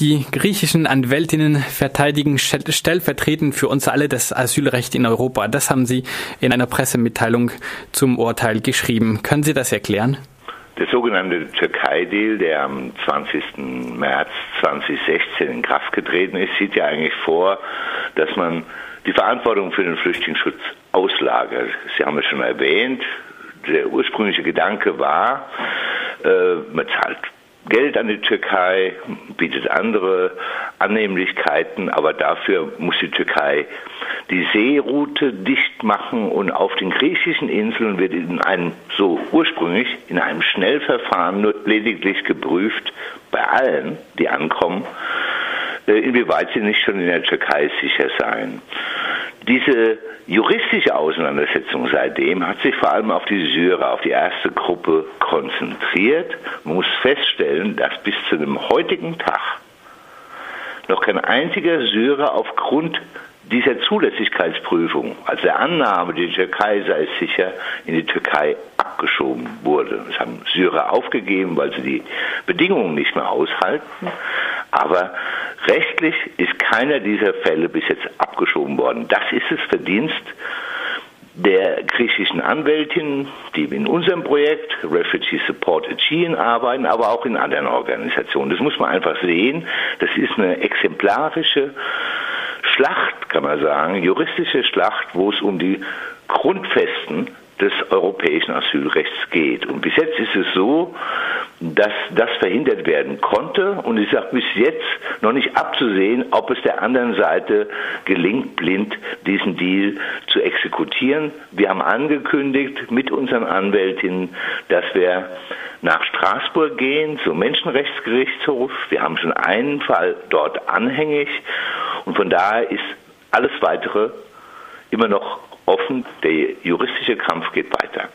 Die griechischen Anwältinnen verteidigen stellvertretend für uns alle das Asylrecht in Europa. Das haben Sie in einer Pressemitteilung zum Urteil geschrieben. Können Sie das erklären? Der sogenannte Türkei-Deal, der am 20. März 2016 in Kraft getreten ist, sieht ja eigentlich vor, dass man die Verantwortung für den Flüchtlingsschutz auslagert. Sie haben es schon erwähnt, der ursprüngliche Gedanke war, man zahlt Geld an die Türkei, bietet andere Annehmlichkeiten, aber dafür muss die Türkei die Seeroute dicht machen und auf den griechischen Inseln wird ursprünglich in einem Schnellverfahren nur lediglich geprüft, bei allen, die ankommen, inwieweit sie nicht schon in der Türkei sicher seien. Diese juristische Auseinandersetzung seitdem hat sich vor allem auf die Syrer, auf die erste Gruppe konzentriert. Man muss feststellen, dass bis zu dem heutigen Tag noch kein einziger Syrer aufgrund dieser Zulässigkeitsprüfung, also der Annahme, die Türkei sei sicher, in die Türkei abgeschoben wurde. Das haben Syrer aufgegeben, weil sie die Bedingungen nicht mehr aushalten. Aber rechtlich ist keiner dieser Fälle bis jetzt abgeschoben worden. Das ist das Verdienst der griechischen Anwältinnen, die in unserem Projekt Refugee Support Aegean arbeiten, aber auch in anderen Organisationen. Das muss man einfach sehen. Das ist eine exemplarische Schlacht, kann man sagen, juristische Schlacht, wo es um die Grundfesten des europäischen Asylrechts geht. Und bis jetzt ist es so, dass das verhindert werden konnte und es ist auch bis jetzt noch nicht abzusehen, ob es der anderen Seite gelingt, blind diesen Deal zu exekutieren. Wir haben angekündigt mit unseren Anwältinnen, dass wir nach Straßburg gehen, zum Menschenrechtsgerichtshof. Wir haben schon einen Fall dort anhängig und von daher ist alles Weitere immer noch offen, der juristische Kampf geht weiter.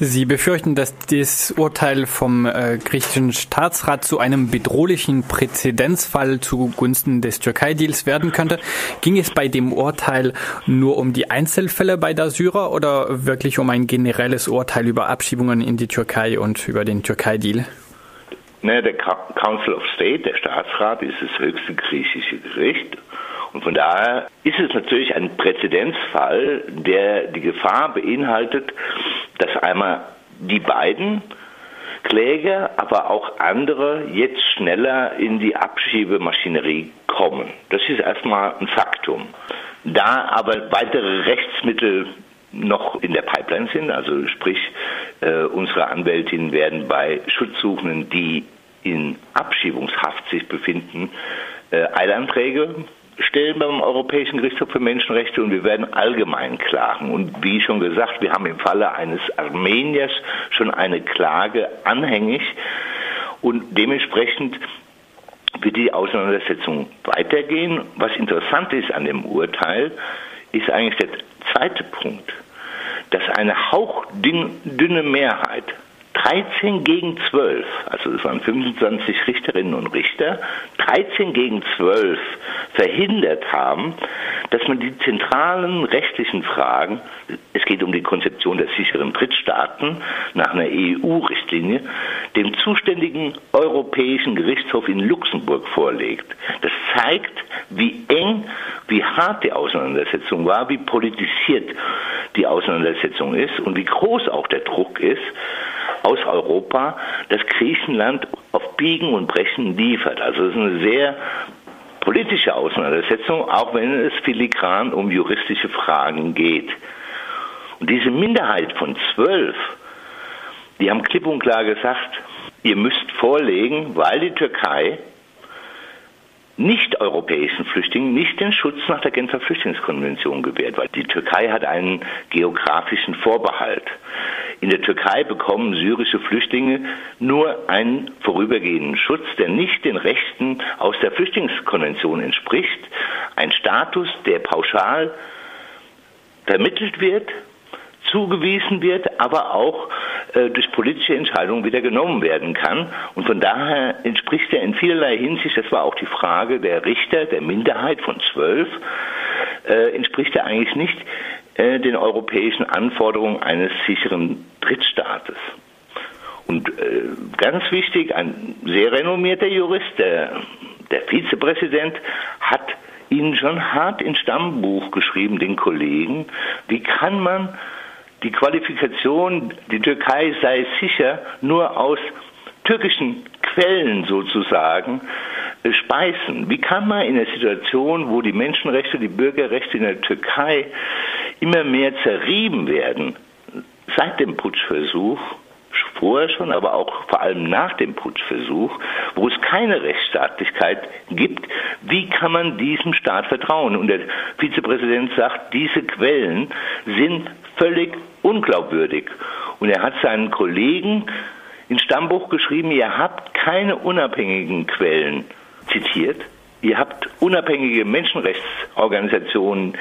Sie befürchten, dass das Urteil vom griechischen Staatsrat zu einem bedrohlichen Präzedenzfall zugunsten des Türkei-Deals werden könnte. Ging es bei dem Urteil nur um die Einzelfälle bei der Syrer oder wirklich um ein generelles Urteil über Abschiebungen in die Türkei und über den Türkei-Deal? Naja, der Council of State, der Staatsrat, ist das höchste griechische Gericht. Und von daher ist es natürlich ein Präzedenzfall, der die Gefahr beinhaltet, dass einmal die beiden Kläger, aber auch andere jetzt schneller in die Abschiebemaschinerie kommen. Das ist erstmal ein Faktum. Da aber weitere Rechtsmittel noch in der Pipeline sind, also sprich, unsere Anwältinnen werden bei Schutzsuchenden, die in Abschiebungshaft sich befinden, Eilanträge stellen beim Europäischen Gerichtshof für Menschenrechte und wir werden allgemein klagen. Und wie schon gesagt, wir haben im Falle eines Armeniers schon eine Klage anhängig und dementsprechend wird die Auseinandersetzung weitergehen. Was interessant ist an dem Urteil, ist eigentlich der zweite Punkt, dass eine hauchdünne Mehrheit, 13 gegen 12, also das waren 25 Richterinnen und Richter, 13 gegen 12 verhindert haben, dass man die zentralen rechtlichen Fragen, es geht um die Konzeption der sicheren Drittstaaten nach einer EU-Richtlinie, dem zuständigen Europäischen Gerichtshof in Luxemburg vorlegt. Das zeigt, wie eng, wie hart die Auseinandersetzung war, wie politisiert die Auseinandersetzung ist und wie groß auch der Druck ist aus Europa, dass Griechenland auf Biegen und Brechen liefert. Also es ist eine sehr politische Auseinandersetzung, auch wenn es filigran um juristische Fragen geht. Und diese Minderheit von 12, die haben klipp und klar gesagt, ihr müsst vorlegen, weil die Türkei nicht-europäischen Flüchtlingen nicht den Schutz nach der Genfer Flüchtlingskonvention gewährt, weil die Türkei hat einen geografischen Vorbehalt. In der Türkei bekommen syrische Flüchtlinge nur einen vorübergehenden Schutz, der nicht den Rechten aus der Flüchtlingskonvention entspricht. Ein Status, der pauschal vermittelt wird, zugewiesen wird, aber auch durch politische Entscheidungen wieder genommen werden kann. Und von daher entspricht er in vielerlei Hinsicht, das war auch die Frage der Richter, der Minderheit von 12, entspricht er eigentlich nicht den europäischen Anforderungen eines sicheren Drittstaates. Und ganz wichtig, ein sehr renommierter Jurist, der Vizepräsident hat ihnen schon hart ins Stammbuch geschrieben, den Kollegen, wie kann man die Qualifikation, die Türkei sei sicher, nur aus türkischen Quellen sozusagen speisen. Wie kann man in der Situation, wo die Menschenrechte, die Bürgerrechte in der Türkei immer mehr zerrieben werden, seit dem Putschversuch, vorher schon, aber auch vor allem nach dem Putschversuch, wo es keine Rechtsstaatlichkeit gibt, wie kann man diesem Staat vertrauen? Und der Vizepräsident sagt, diese Quellen sind völlig unglaubwürdig. Und er hat seinen Kollegen ins Stammbuch geschrieben, ihr habt keine unabhängigen Quellen zitiert, ihr habt unabhängige Menschenrechtsorganisationen,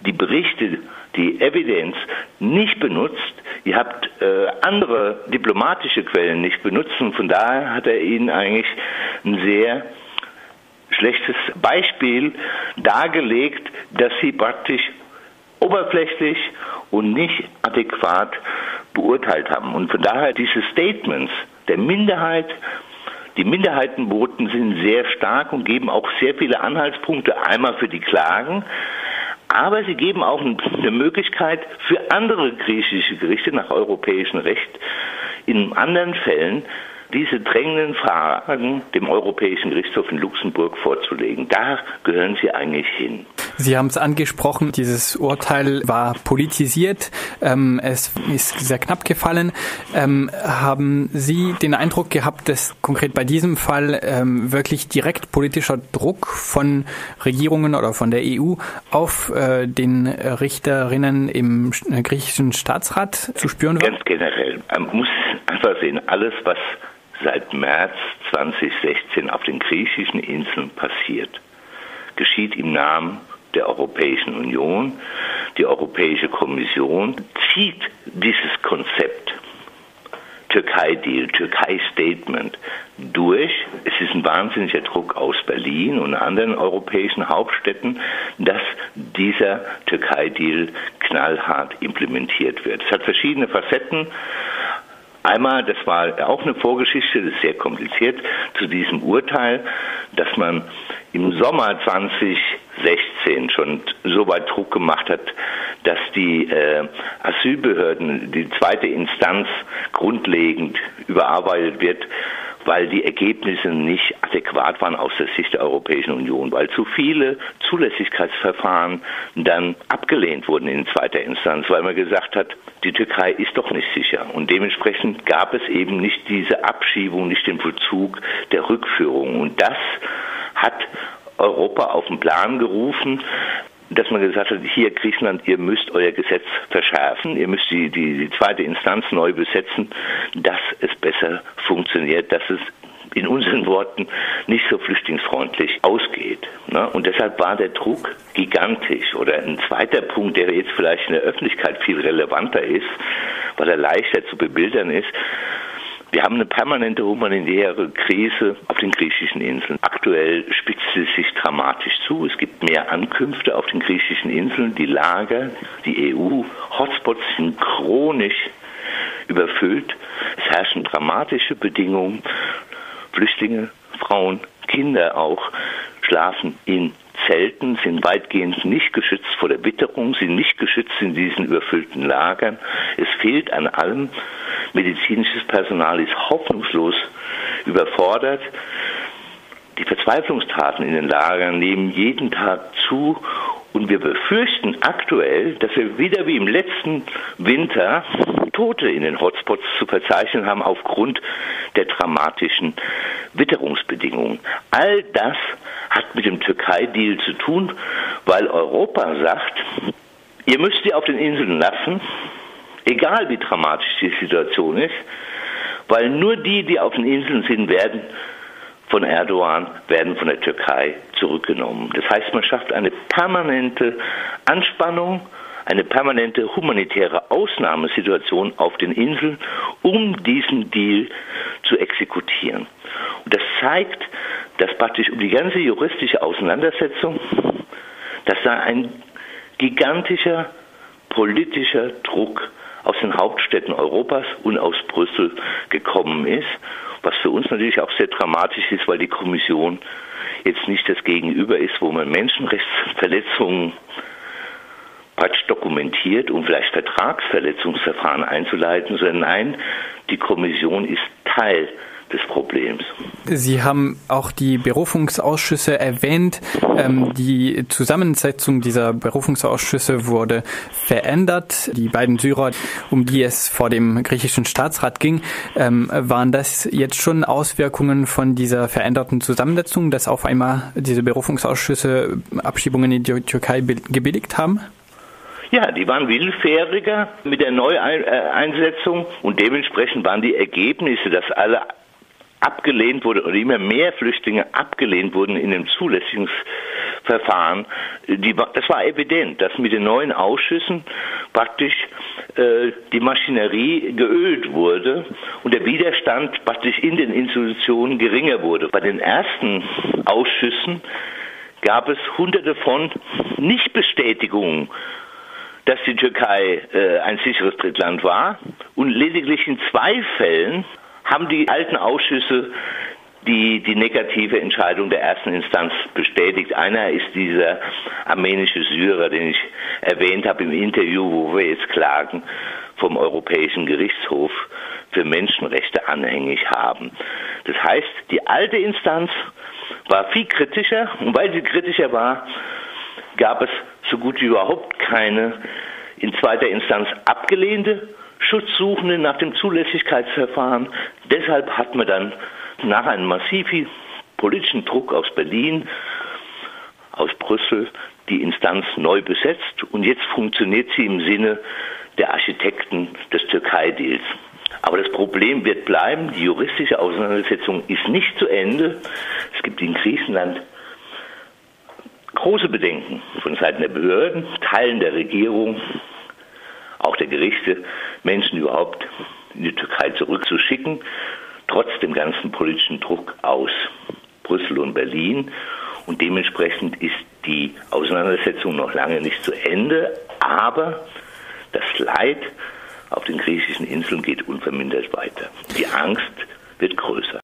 die Berichte, die Evidenz nicht benutzt, ihr habt andere diplomatische Quellen nicht benutzt und von daher hat er ihnen eigentlich ein sehr schlechtes Beispiel dargelegt, dass sie praktisch oberflächlich und nicht adäquat beurteilt haben. Und von daher diese Statements der Minderheit, die Minderheitenboten sind sehr stark und geben auch sehr viele Anhaltspunkte, einmal für die Klagen, aber sie geben auch eine Möglichkeit für andere griechische Gerichte nach europäischem Recht in anderen Fällen diese drängenden Fragen dem Europäischen Gerichtshof in Luxemburg vorzulegen. Da gehören sie eigentlich hin. Sie haben es angesprochen, dieses Urteil war politisiert, es ist sehr knapp gefallen. Haben Sie den Eindruck gehabt, dass konkret bei diesem Fall wirklich direkt politischer Druck von Regierungen oder von der EU auf den Richterinnen im griechischen Staatsrat zu spüren war? Ganz generell. Man muss einfach sehen, alles, was seit März 2016 auf den griechischen Inseln passiert, geschieht im Namen der Europäischen Union. Die Europäische Kommission zieht dieses Konzept Türkei-Deal, Türkei-Statement durch. Es ist ein wahnsinniger Druck aus Berlin und anderen europäischen Hauptstädten, dass dieser Türkei-Deal knallhart implementiert wird. Es hat verschiedene Facetten. Einmal, das war auch eine Vorgeschichte, das ist sehr kompliziert, zu diesem Urteil, dass man im Sommer 2016 schon so weit Druck gemacht hat, dass die Asylbehörden, die zweite Instanz, grundlegend überarbeitet wird, weil die Ergebnisse nicht adäquat waren aus der Sicht der Europäischen Union, weil zu viele Zulässigkeitsverfahren dann abgelehnt wurden in zweiter Instanz, weil man gesagt hat, die Türkei ist doch nicht sicher. Und dementsprechend gab es eben nicht diese Abschiebung, nicht den Vollzug der Rückführung. Und das hat Europa auf den Plan gerufen, dass man gesagt hat, hier Griechenland, ihr müsst euer Gesetz verschärfen, ihr müsst die zweite Instanz neu besetzen, dass es besser funktioniert, dass es in unseren Worten nicht so flüchtlingsfreundlich ausgeht. Und deshalb war der Druck gigantisch. Oder ein zweiter Punkt, der jetzt vielleicht in der Öffentlichkeit viel relevanter ist, weil er leichter zu bebildern ist, wir haben eine permanente humanitäre Krise auf den griechischen Inseln. Aktuell spitzt sie sich dramatisch zu. Es gibt mehr Ankünfte auf den griechischen Inseln. Die Lager, die EU-Hotspots sind chronisch überfüllt. Es herrschen dramatische Bedingungen. Flüchtlinge, Frauen, Kinder auch schlafen in Zelten, sind weitgehend nicht geschützt vor der Witterung, sind nicht geschützt in diesen überfüllten Lagern. Es fehlt an allem. Medizinisches Personal ist hoffnungslos überfordert. Die Verzweiflungstaten in den Lagern nehmen jeden Tag zu und wir befürchten aktuell, dass wir wieder wie im letzten Winter Tote in den Hotspots zu verzeichnen haben aufgrund der dramatischen Witterungsbedingungen. All das hat mit dem Türkei-Deal zu tun, weil Europa sagt, ihr müsst die auf den Inseln lassen, egal wie dramatisch die Situation ist, weil nur die auf den Inseln sind, werden von der Türkei zurückgenommen. Das heißt, man schafft eine permanente Anspannung, eine permanente humanitäre Ausnahmesituation auf den Inseln, um diesen Deal zu exekutieren. Und das zeigt, dass praktisch um die ganze juristische Auseinandersetzung, dass da ein gigantischer politischer Druck aus den Hauptstädten Europas und aus Brüssel gekommen ist, was für uns natürlich auch sehr dramatisch ist, weil die Kommission jetzt nicht das Gegenüber ist, wo man Menschenrechtsverletzungen praktisch dokumentiert, um vielleicht Vertragsverletzungsverfahren einzuleiten, sondern nein, die Kommission ist Teil des Problems. Sie haben auch die Berufungsausschüsse erwähnt. Die Zusammensetzung dieser Berufungsausschüsse wurde verändert. Die beiden Syrer, um die es vor dem griechischen Staatsrat ging, waren das jetzt schon Auswirkungen von dieser veränderten Zusammensetzung, dass auf einmal diese Berufungsausschüsse Abschiebungen in die Türkei gebilligt haben? Ja, die waren willfähriger mit der Neueinsetzung und dementsprechend waren die Ergebnisse, dass alle abgelehnt wurde oder immer mehr Flüchtlinge abgelehnt wurden in dem Zulässigungsverfahren, das war evident, dass mit den neuen Ausschüssen praktisch die Maschinerie geölt wurde und der Widerstand praktisch in den Institutionen geringer wurde. Bei den ersten Ausschüssen gab es hunderte von Nichtbestätigungen, dass die Türkei ein sicheres Drittland war, und lediglich in 2 Fällen haben die alten Ausschüsse die negative Entscheidung der ersten Instanz bestätigt. Einer ist dieser armenische Syrer, den ich erwähnt habe im Interview, wo wir jetzt Klagen vom Europäischen Gerichtshof für Menschenrechte anhängig haben. Das heißt, die alte Instanz war viel kritischer, und weil sie kritischer war, gab es so gut wie überhaupt keine in zweiter Instanz abgelehnte Schutzsuchende nach dem Zulässigkeitsverfahren. Deshalb hat man dann nach einem massiven politischen Druck aus Berlin, aus Brüssel, die Instanz neu besetzt, und jetzt funktioniert sie im Sinne der Architekten des Türkei-Deals. Aber das Problem wird bleiben, die juristische Auseinandersetzung ist nicht zu Ende. Es gibt in Griechenland große Bedenken von Seiten der Behörden, Teilen der Regierung, auch der Gerichte, Menschen überhaupt in die Türkei zurückzuschicken, trotz dem ganzen politischen Druck aus Brüssel und Berlin. Und dementsprechend ist die Auseinandersetzung noch lange nicht zu Ende, aber das Leid auf den griechischen Inseln geht unvermindert weiter. Die Angst wird größer.